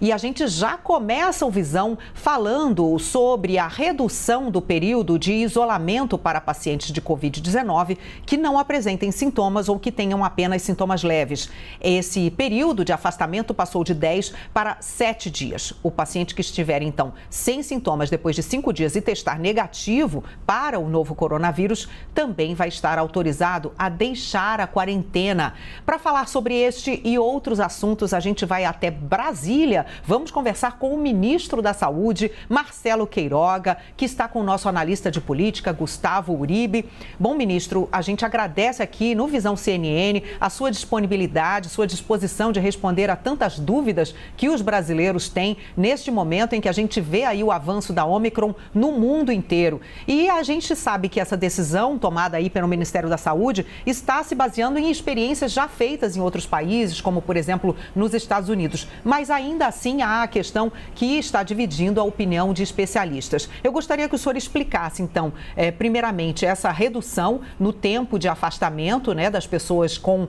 E a gente já começa o Visão falando sobre a redução do período de isolamento para pacientes de Covid-19 que não apresentem sintomas ou que tenham apenas sintomas leves. Esse período de afastamento passou de 10 para 7 dias. O paciente que estiver, então, sem sintomas depois de 5 dias e testar negativo para o novo coronavírus, também vai estar autorizado a deixar a quarentena. Para falar sobre este e outros assuntos, a gente vai até Brasília. Vamos conversar com o ministro da Saúde, Marcelo Queiroga, que está com o nosso analista de política, Gustavo Uribe. Bom, ministro, a gente agradece aqui no Visão CNN a sua disponibilidade, sua disposição de responder a tantas dúvidas que os brasileiros têm neste momento em que a gente vê aí o avanço da Ômicron no mundo inteiro. E a gente sabe que essa decisão tomada aí pelo Ministério da Saúde está se baseando em experiências já feitas em outros países, como por exemplo nos Estados Unidos. Mas ainda assim há a questão que está dividindo a opinião de especialistas. Eu gostaria que o senhor explicasse então, primeiramente, essa redução no tempo de afastamento, né, das pessoas com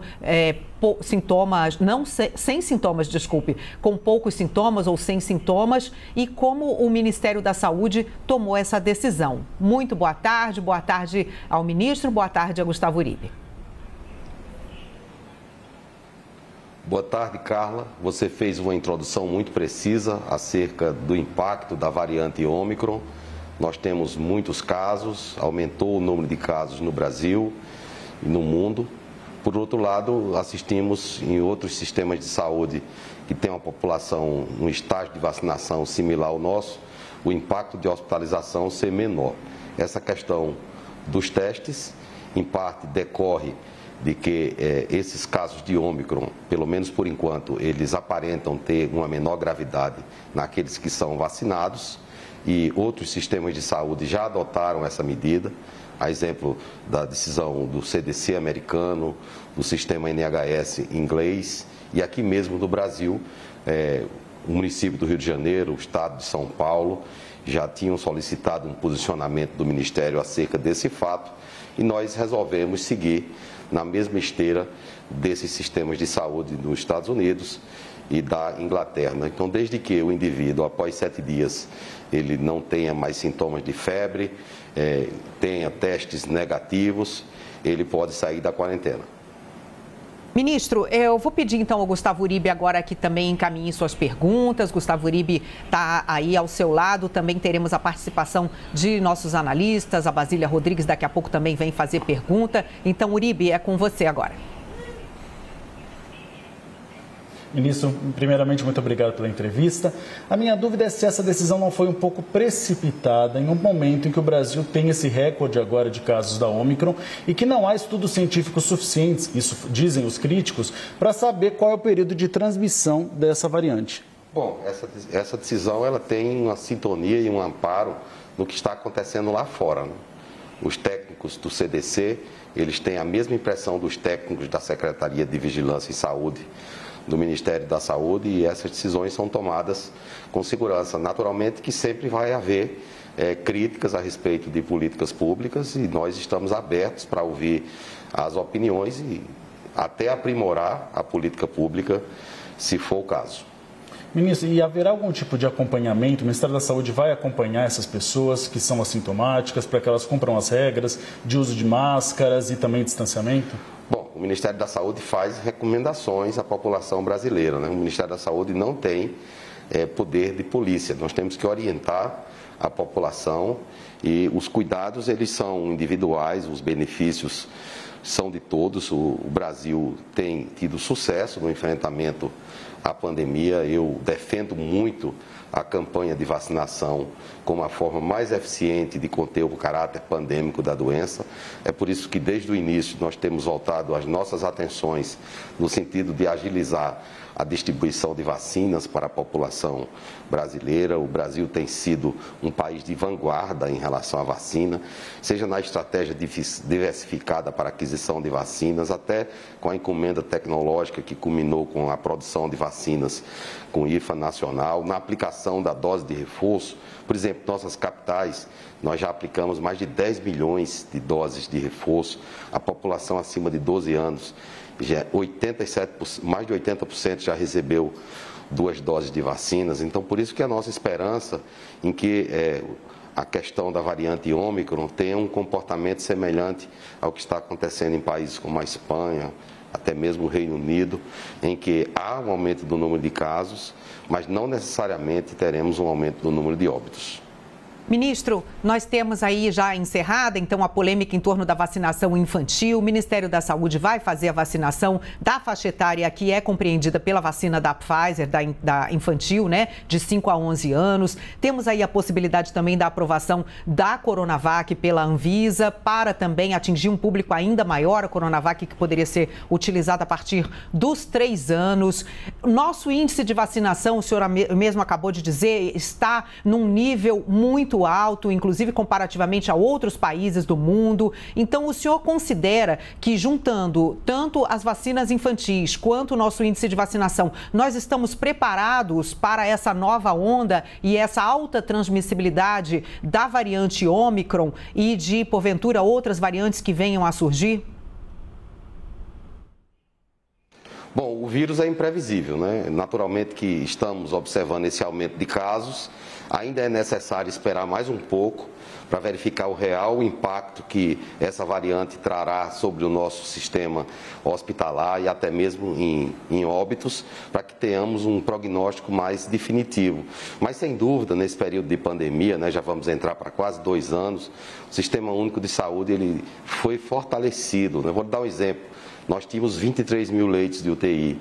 sintomas, com poucos sintomas ou sem sintomas, e como o Ministério da Saúde tomou essa decisão. Muito boa tarde ao ministro, boa tarde a Gustavo Uribe. Boa tarde, Carla. Você fez uma introdução muito precisa acerca do impacto da variante Ômicron. Nós temos muitos casos, aumentou o número de casos no Brasil e no mundo. Por outro lado, assistimos em outros sistemas de saúde que têm uma população, um estágio de vacinação similar ao nosso, o impacto de hospitalização ser menor. Essa questão dos testes, em parte, decorre de que esses casos de Ômicron, pelo menos por enquanto, eles aparentam ter uma menor gravidade naqueles que são vacinados, e outros sistemas de saúde já adotaram essa medida, a exemplo da decisão do CDC americano, do sistema NHS inglês, e aqui mesmo do Brasil, o município do Rio de Janeiro, o estado de São Paulo, já tinham solicitado um posicionamento do Ministério acerca desse fato, e nós resolvemos seguir na mesma esteira desses sistemas de saúde dos Estados Unidos e da Inglaterra. Então, desde que o indivíduo, após 7 dias, ele não tenha mais sintomas de febre, tenha testes negativos, ele pode sair da quarentena. Ministro, eu vou pedir então ao Gustavo Uribe agora que também encaminhe suas perguntas. Gustavo Uribe está aí ao seu lado, também teremos a participação de nossos analistas, a Basília Rodrigues daqui a pouco também vem fazer pergunta. Então, Uribe, é com você agora. Ministro, primeiramente, muito obrigado pela entrevista. A minha dúvida é se essa decisão não foi um pouco precipitada em um momento em que o Brasil tem esse recorde agora de casos da Ômicron e que não há estudos científicos suficientes, isso dizem os críticos, para saber qual é o período de transmissão dessa variante. Bom, essa decisão ela tem uma sintonia e um amparo no que está acontecendo lá fora, né? Os técnicos do CDC, eles têm a mesma impressão dos técnicos da Secretaria de Vigilância e Saúde, do Ministério da Saúde, e essas decisões são tomadas com segurança. Naturalmente que sempre vai haver críticas a respeito de políticas públicas, e nós estamos abertos para ouvir as opiniões e até aprimorar a política pública, se for o caso. Ministro, e haverá algum tipo de acompanhamento? O Ministério da Saúde vai acompanhar essas pessoas que são assintomáticas para que elas cumpram as regras de uso de máscaras e também distanciamento? Bom, o Ministério da Saúde faz recomendações à população brasileira, né? O Ministério da Saúde não tem poder de polícia. Nós temos que orientar a população, e os cuidados, eles são individuais, os benefícios são de todos. O Brasil tem tido sucesso no enfrentamento à pandemia. Eu defendo muito a campanha de vacinação como a forma mais eficiente de conter o caráter pandêmico da doença. É por isso que desde o início nós temos voltado as nossas atenções no sentido de agilizar a distribuição de vacinas para a população brasileira. O Brasil tem sido um país de vanguarda em relação à vacina, seja na estratégia diversificada para aquisição de vacinas, até com a encomenda tecnológica que culminou com a produção de vacinas com IFA nacional, na aplicação da dose de reforço. Por exemplo, nossas capitais, nós já aplicamos mais de 10 milhões de doses de reforço, a população acima de 12 anos. Já mais de 80% já recebeu duas doses de vacinas. Então, por isso que a nossa esperança em que a questão da variante Ômicron tenha um comportamento semelhante ao que está acontecendo em países como a Espanha, até mesmo o Reino Unido, em que há um aumento do número de casos, mas não necessariamente teremos um aumento do número de óbitos. Ministro, nós temos aí já encerrada, então, a polêmica em torno da vacinação infantil. O Ministério da Saúde vai fazer a vacinação da faixa etária que é compreendida pela vacina da Pfizer, da infantil, né, de 5 a 11 anos. Temos aí a possibilidade também da aprovação da Coronavac pela Anvisa, para também atingir um público ainda maior, a Coronavac que poderia ser utilizada a partir dos 3 anos. Nosso índice de vacinação, o senhor mesmo acabou de dizer, está num nível muito alto, inclusive comparativamente a outros países do mundo. Então, o senhor considera que, juntando tanto as vacinas infantis quanto o nosso índice de vacinação, nós estamos preparados para essa nova onda e essa alta transmissibilidade da variante Ômicron e de, porventura, outras variantes que venham a surgir? Bom, o vírus é imprevisível, né? Naturalmente que estamos observando esse aumento de casos. Ainda é necessário esperar mais um pouco para verificar o real impacto que essa variante trará sobre o nosso sistema hospitalar e até mesmo em óbitos, para que tenhamos um prognóstico mais definitivo. Mas, sem dúvida, nesse período de pandemia, né, já vamos entrar para quase 2 anos, o Sistema Único de Saúde ele foi fortalecido, né? Vou dar um exemplo. Nós tínhamos 23 mil leitos de UTI.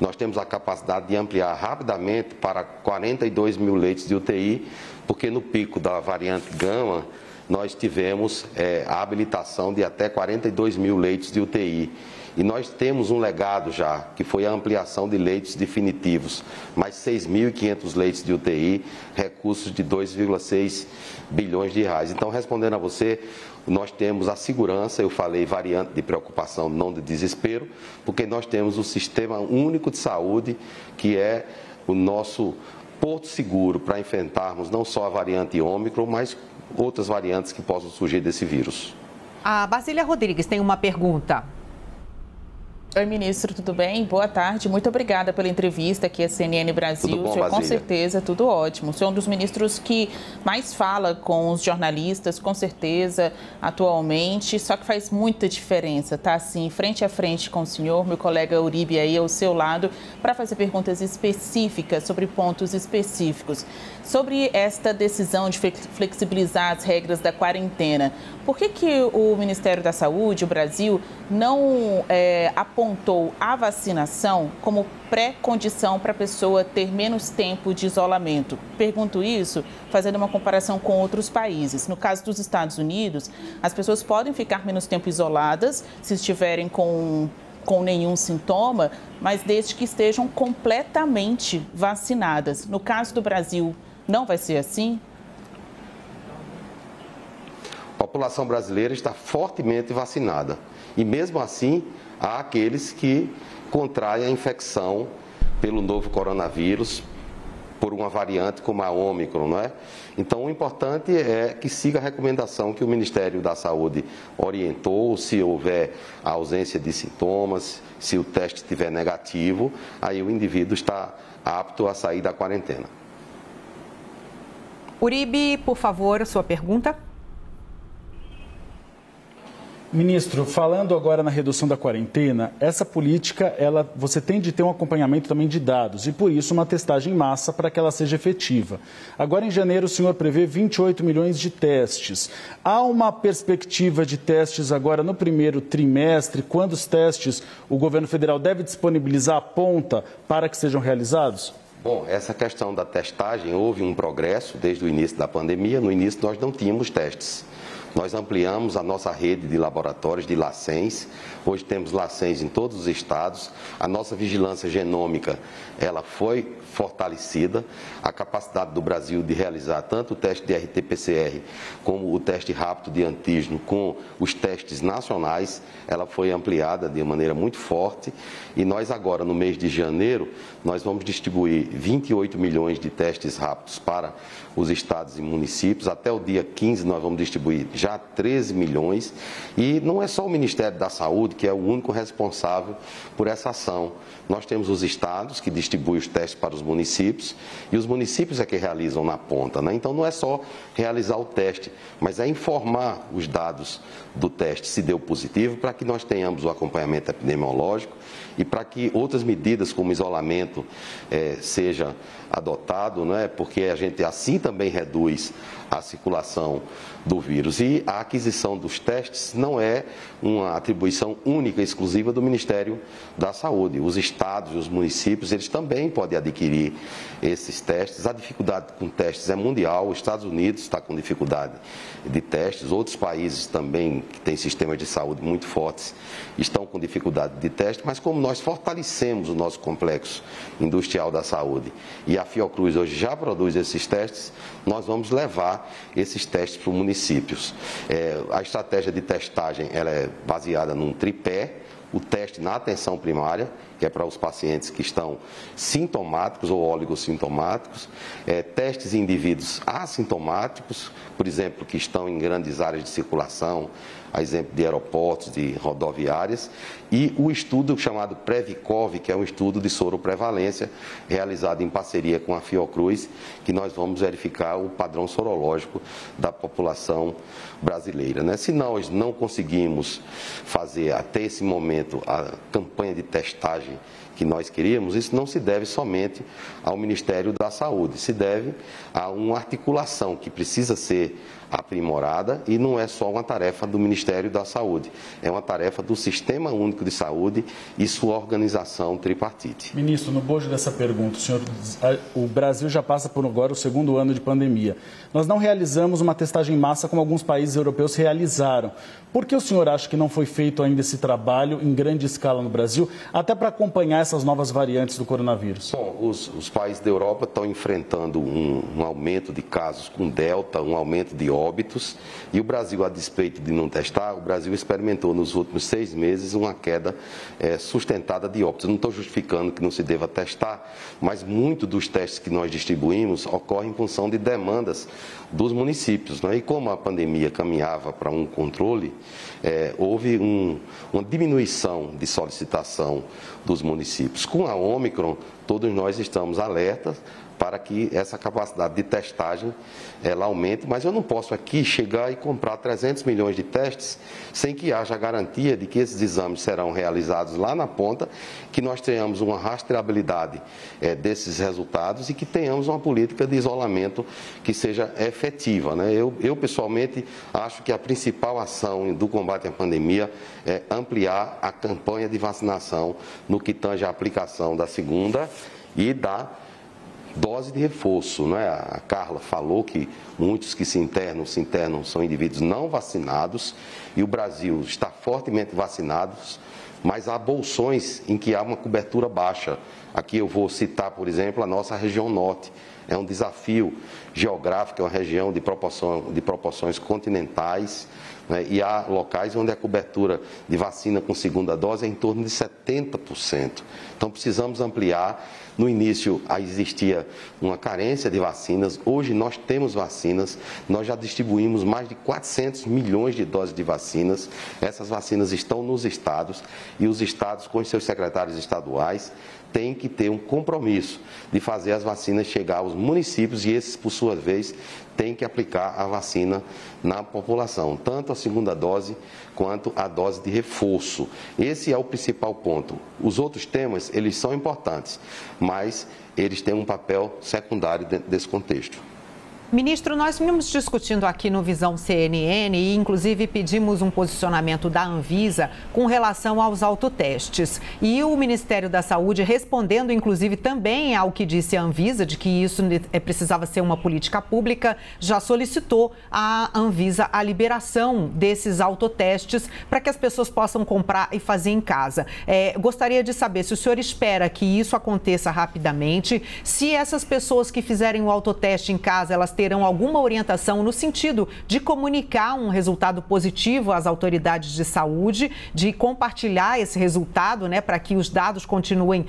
Nós temos a capacidade de ampliar rapidamente para 42 mil leitos de UTI, porque no pico da variante Gama, nós tivemos a habilitação de até 42 mil leitos de UTI. E nós temos um legado já, que foi a ampliação de leitos definitivos, mais 6.500 leitos de UTI, recursos de 2,6 bilhões de reais. Então, respondendo a você, nós temos a segurança, eu falei variante de preocupação, não de desespero, porque nós temos o Sistema Único de Saúde, que é o nosso porto seguro para enfrentarmos não só a variante Ômicron, mas outras variantes que possam surgir desse vírus. A Basília Rodrigues tem uma pergunta. Oi, ministro, tudo bem? Boa tarde, muito obrigada pela entrevista aqui à CNN Brasil. Tudo bom, o senhor, Basília? Com certeza, tudo ótimo. O senhor é um dos ministros que mais fala com os jornalistas, com certeza, atualmente, só que faz muita diferença, tá? Assim, frente a frente com o senhor, meu colega Uribe aí ao seu lado, para fazer perguntas específicas sobre pontos específicos. Sobre esta decisão de flexibilizar as regras da quarentena, por que que o Ministério da Saúde, o Brasil, não apontou a vacinação como pré-condição para a pessoa ter menos tempo de isolamento? Pergunto isso fazendo uma comparação com outros países. No caso dos Estados Unidos, as pessoas podem ficar menos tempo isoladas se estiverem com nenhum sintoma, mas desde que estejam completamente vacinadas. No caso do Brasil, não vai ser assim? A população brasileira está fortemente vacinada e, mesmo assim, há aqueles que contraem a infecção pelo novo coronavírus por uma variante como a Ômicron, não é? Então, o importante é que siga a recomendação que o Ministério da Saúde orientou. Se houver a ausência de sintomas, se o teste estiver negativo, aí o indivíduo está apto a sair da quarentena. Uribe, por favor, sua pergunta. Ministro, falando agora na redução da quarentena, essa política, você tem de ter um acompanhamento também de dados e, por isso, uma testagem em massa para que ela seja efetiva. Agora, em janeiro, o senhor prevê 28 milhões de testes. Há uma perspectiva de testes agora no primeiro trimestre? Quantos testes o governo federal deve disponibilizar a ponta para que sejam realizados? Bom, essa questão da testagem, houve um progresso desde o início da pandemia. No início, nós não tínhamos testes. Nós ampliamos a nossa rede de laboratórios, de LACENs. Hoje temos LACENs em todos os estados. A nossa vigilância genômica, ela foi fortalecida. A capacidade do Brasil de realizar tanto o teste de RT-PCR como o teste rápido de antígeno com os testes nacionais, ela foi ampliada de maneira muito forte. E nós agora, no mês de janeiro, nós vamos distribuir 28 milhões de testes rápidos para os estados e municípios. Até o dia 15 nós vamos distribuir já já 13 milhões. E não é só o Ministério da Saúde que é o único responsável por essa ação. Nós temos os estados que distribuem os testes para os municípios e os municípios é que realizam na ponta, né? Então não é só realizar o teste, mas é informar os dados do teste se deu positivo para que nós tenhamos o acompanhamento epidemiológico e para que outras medidas como isolamento seja adotado, né? Porque a gente assim também reduz a circulação do vírus. E a aquisição dos testes não é uma atribuição única, exclusiva do Ministério da Saúde. Os estados e os municípios, eles também podem adquirir esses testes. A dificuldade com testes é mundial. Os Estados Unidos está com dificuldade de testes. Outros países também, que têm sistemas de saúde muito fortes, estão com dificuldade de testes. Mas como nós fortalecemos o nosso complexo industrial da saúde e a Fiocruz hoje já produz esses testes, nós vamos levar esses testes para os municípios. A estratégia de testagem ela é baseada num tripé: o teste na atenção primária, que é para os pacientes que estão sintomáticos ou oligossintomáticos, testes em indivíduos assintomáticos, por exemplo, que estão em grandes áreas de circulação, a exemplo de aeroportos, de rodoviárias, e o estudo chamado Previcov, que é um estudo de soroprevalência, realizado em parceria com a Fiocruz, que nós vamos verificar o padrão sorológico da população brasileira, né? Se nós não conseguimos fazer até esse momento a campanha de testagem que nós queríamos, isso não se deve somente ao Ministério da Saúde, se deve a uma articulação que precisa ser aprimorada e não é só uma tarefa do Ministério da Saúde, é uma tarefa do Sistema Único de Saúde e sua organização tripartite. Ministro, no bojo dessa pergunta, o senhor, o Brasil já passa por agora o segundo ano de pandemia. Nós não realizamos uma testagem em massa como alguns países europeus realizaram. Por que o senhor acha que não foi feito ainda esse trabalho em grande escala no Brasil, até para acompanhar essas novas variantes do coronavírus? Bom, os países da Europa estão enfrentando um aumento de casos com delta, um aumento de óbitos, e o Brasil, a despeito de não testar, o Brasil experimentou nos últimos 6 meses uma queda sustentada de óbitos. Não estou justificando que não se deva testar, mas muito dos testes que nós distribuímos ocorrem em função de demandas dos municípios, né? E como a pandemia caminhava para um controle, houve uma diminuição de solicitação dos municípios. Com a Ômicron, todos nós estamos alertas para que essa capacidade de testagem ela aumente, mas eu não posso aqui chegar e comprar 300 milhões de testes sem que haja a garantia de que esses exames serão realizados lá na ponta, que nós tenhamos uma rastreabilidade desses resultados e que tenhamos uma política de isolamento que seja efetiva, né? Eu pessoalmente acho que a principal ação do combate à pandemia é ampliar a campanha de vacinação no que tange à aplicação da segunda e da dose de reforço, né? A Carla falou que muitos que se internam são indivíduos não vacinados e o Brasil está fortemente vacinado, mas há bolsões em que há uma cobertura baixa. Aqui eu vou citar, por exemplo, a nossa região norte. É um desafio geográfico, é uma região de proporções continentais, né? E há locais onde a cobertura de vacina com segunda dose é em torno de 70%. Então precisamos ampliar. No início existia uma carência de vacinas, hoje nós temos vacinas, nós já distribuímos mais de 400 milhões de doses de vacinas, essas vacinas estão nos estados e os estados com os seus secretários estaduais tem que ter um compromisso de fazer as vacinas chegar aos municípios e esses, por sua vez, têm que aplicar a vacina na população, tanto a segunda dose quanto a dose de reforço. Esse é o principal ponto. Os outros temas, eles são importantes, mas eles têm um papel secundário dentro desse contexto. Ministro, nós vimos discutindo aqui no Visão CNN e inclusive pedimos um posicionamento da Anvisa com relação aos autotestes. E o Ministério da Saúde respondendo inclusive também ao que disse a Anvisa, de que isso precisava ser uma política pública, já solicitou à Anvisa a liberação desses autotestes para que as pessoas possam comprar e fazer em casa. Gostaria de saber se o senhor espera que isso aconteça rapidamente, se essas pessoas que fizerem o autoteste em casa, elas terão alguma orientação no sentido de comunicar um resultado positivo às autoridades de saúde, de compartilhar esse resultado, né, para que os dados continuem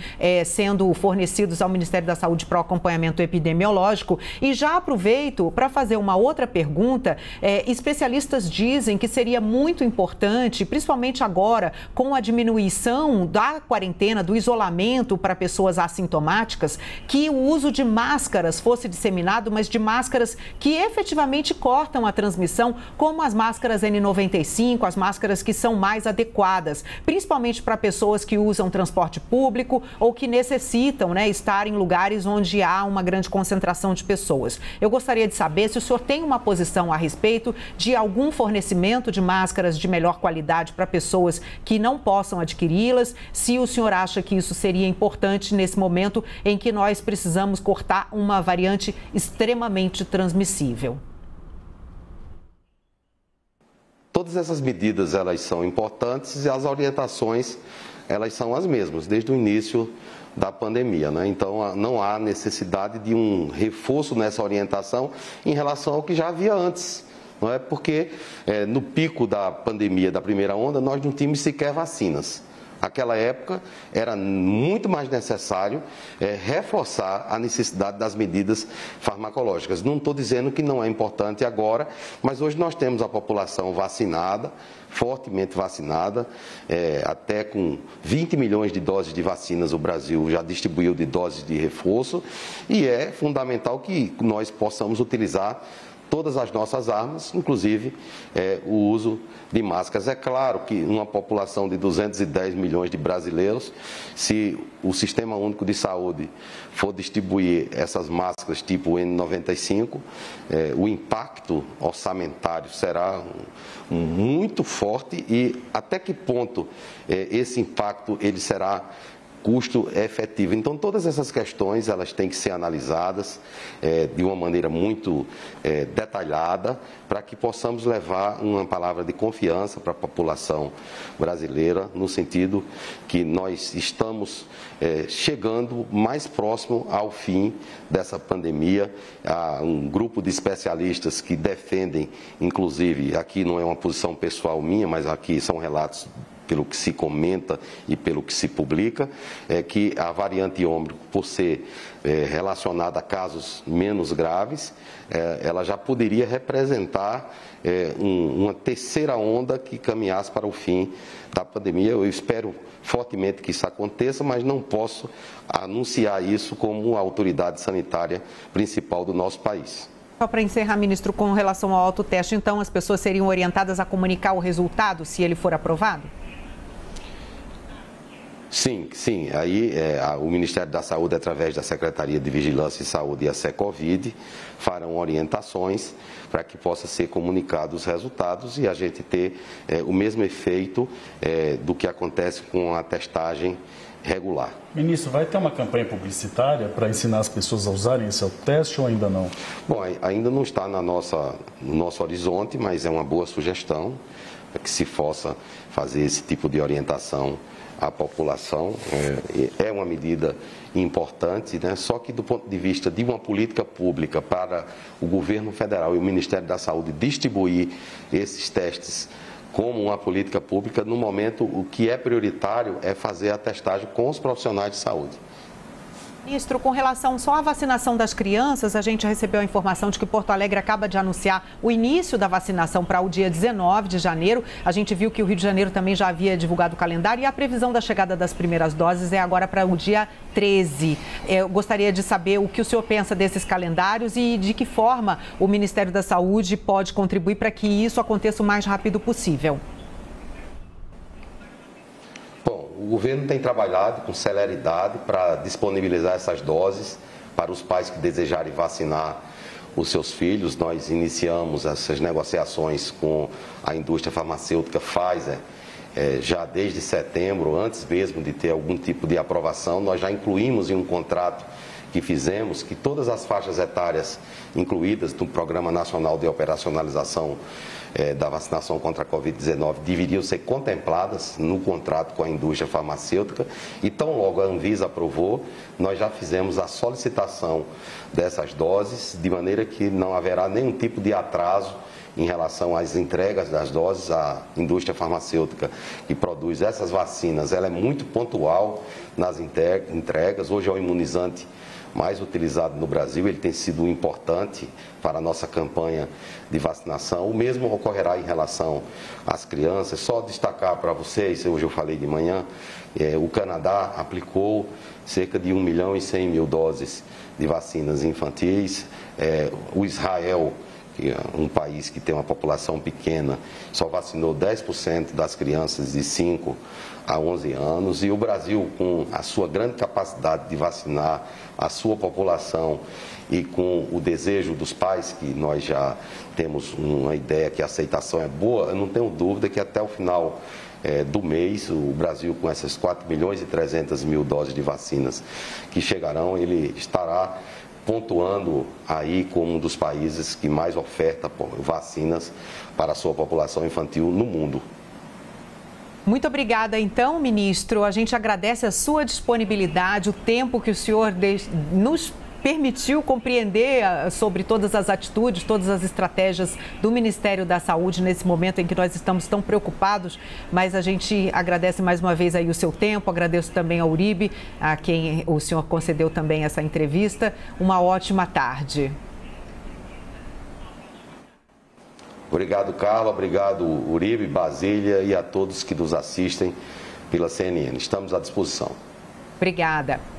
sendo fornecidos ao Ministério da Saúde para o acompanhamento epidemiológico. E já aproveito para fazer uma outra pergunta. Especialistas dizem que seria muito importante, principalmente agora, com a diminuição da quarentena, do isolamento para pessoas assintomáticas, que o uso de máscaras fosse disseminado, mas de máscaras que efetivamente cortam a transmissão, como as máscaras N95, as máscaras que são mais adequadas, principalmente para pessoas que usam transporte público ou que necessitam, né, estar em lugares onde há uma grande concentração de pessoas. Eu gostaria de saber se o senhor tem uma posição a respeito de algum fornecimento de máscaras de melhor qualidade para pessoas que não possam adquiri-las, se o senhor acha que isso seria importante nesse momento em que nós precisamos cortar uma variante extremamente transmissível. Todas essas medidas, elas são importantes, e as orientações, elas são as mesmas desde o início da pandemia, né? Então, não há necessidade de um reforço nessa orientação em relação ao que já havia antes. Não é porque no pico da pandemia, da primeira onda, nós não tínhamos sequer vacinas. Naquela época era muito mais necessário reforçar a necessidade das medidas farmacológicas. Não estou dizendo que não é importante agora, mas hoje nós temos a população vacinada, fortemente vacinada, até com 20 milhões de doses de vacinas o Brasil já distribuiu, de doses de reforço, e é fundamental que nós possamos utilizar todas as nossas armas, inclusive o uso de máscaras. É claro que uma população de 210 milhões de brasileiros, se o Sistema Único de Saúde for distribuir essas máscaras tipo N95, o impacto orçamentário será muito forte, e até que ponto esse impacto ele será custo efetivo. Então, todas essas questões, elas têm que ser analisadas de uma maneira muito detalhada, para que possamos levar uma palavra de confiança para a população brasileira, no sentido que nós estamos chegando mais próximo ao fim dessa pandemia. Há um grupo de especialistas que defendem, inclusive, aqui não é uma posição pessoal minha, mas aqui são relatos pelo que se comenta e pelo que se publica, é que a variante Ômicron, por ser relacionada a casos menos graves, ela já poderia representar uma terceira onda que caminhasse para o fim da pandemia. Eu espero fortemente que isso aconteça, mas não posso anunciar isso como a autoridade sanitária principal do nosso país. Só para encerrar, ministro, com relação ao autoteste, então as pessoas seriam orientadas a comunicar o resultado se ele for aprovado? Sim, sim. Aí o Ministério da Saúde, através da Secretaria de Vigilância e Saúde e a SECOVID, farão orientações para que possa ser comunicado os resultados e a gente ter o mesmo efeito do que acontece com a testagem regular. Ministro, vai ter uma campanha publicitária para ensinar as pessoas a usarem esse autoteste ou ainda não? Bom, ainda não está no nosso horizonte, mas é uma boa sugestão para que se possa fazer esse tipo de orientação à população. É uma medida importante, né? Só que do ponto de vista de uma política pública para o governo federal e o Ministério da Saúde distribuir esses testes como uma política pública, no momento o que é prioritário é fazer a testagem com os profissionais de saúde. Ministro, com relação só à vacinação das crianças, a gente recebeu a informação de que Porto Alegre acaba de anunciar o início da vacinação para o dia 19 de janeiro. A gente viu que o Rio de Janeiro também já havia divulgado o calendário, e a previsão da chegada das primeiras doses é agora para o dia 13. Eu gostaria de saber o que o senhor pensa desses calendários e de que forma o Ministério da Saúde pode contribuir para que isso aconteça o mais rápido possível. O governo tem trabalhado com celeridade para disponibilizar essas doses para os pais que desejarem vacinar os seus filhos. Nós iniciamos essas negociações com a indústria farmacêutica Pfizer já desde setembro, antes mesmo de ter algum tipo de aprovação. Nós já incluímos em um contrato que fizemos, que todas as faixas etárias incluídas no Programa Nacional de Operacionalização da Vacinação contra a Covid-19 deveriam ser contempladas no contrato com a indústria farmacêutica. E tão logo a Anvisa aprovou, nós já fizemos a solicitação dessas doses, de maneira que não haverá nenhum tipo de atraso em relação às entregas das doses. A indústria farmacêutica que produz essas vacinas, ela é muito pontual nas entregas. Hoje é o imunizante mais utilizado no Brasil, ele tem sido importante para a nossa campanha de vacinação. O mesmo ocorrerá em relação às crianças. Só destacar para vocês, hoje eu falei de manhã, o Canadá aplicou cerca de 1.100.000 doses de vacinas infantis. O Israel, que é um país que tem uma população pequena, só vacinou 10% das crianças de 5 a 11 anos. E o Brasil, com a sua grande capacidade de vacinar a sua população e com o desejo dos pais, que nós já temos uma ideia que a aceitação é boa, eu não tenho dúvida que até o final do mês, o Brasil, com essas 4.300.000 doses de vacinas que chegarão, ele estará pontuando aí como um dos países que mais oferta vacinas para a sua população infantil no mundo. Muito obrigada, então, ministro. A gente agradece a sua disponibilidade, o tempo que o senhor nos permitiu compreender sobre todas as atitudes, todas as estratégias do Ministério da Saúde nesse momento em que nós estamos tão preocupados, mas a gente agradece mais uma vez aí o seu tempo, agradeço também ao Uribe, a quem o senhor concedeu também essa entrevista. Uma ótima tarde. Obrigado, Carla, obrigado, Uribe, Basília e a todos que nos assistem pela CNN. Estamos à disposição. Obrigada.